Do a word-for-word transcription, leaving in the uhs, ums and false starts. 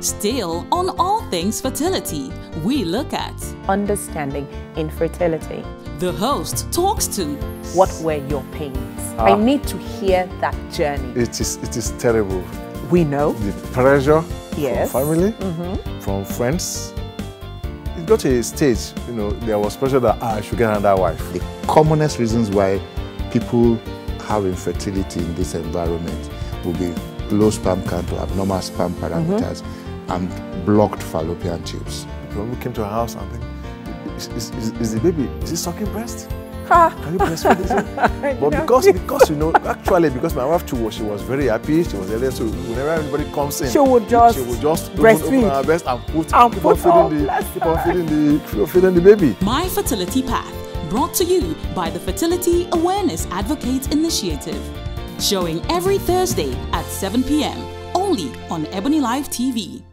Still, on All Things Fertility, we look at understanding infertility. The host talks to what were your pains? Ah. I need to hear that journey. It is, it is terrible. We know. The pressure, yes, from family, mm-hmm, from friends. It got to a stage, you know, there was pressure that ah, I should get another wife. The commonest reasons why people have infertility in this environment will be low sperm count, abnormal sperm parameters, mm-hmm, and blocked fallopian tubes. When we came to our house and think, is, is, is, is the baby, is he sucking breast? Ah. Can you breastfeed this? But because, because you know, actually, because my wife too, she was very happy, she was earlier, so whenever anybody comes in, she would just, she would just breastfeed, open her breast and put, and keep, put on feeding the, keep on feeding the, keep on feeding the baby. My Fertility Path, brought to you by the Fertility Awareness Advocate Initiative. Showing every Thursday at seven p m only on Ebony Live T V.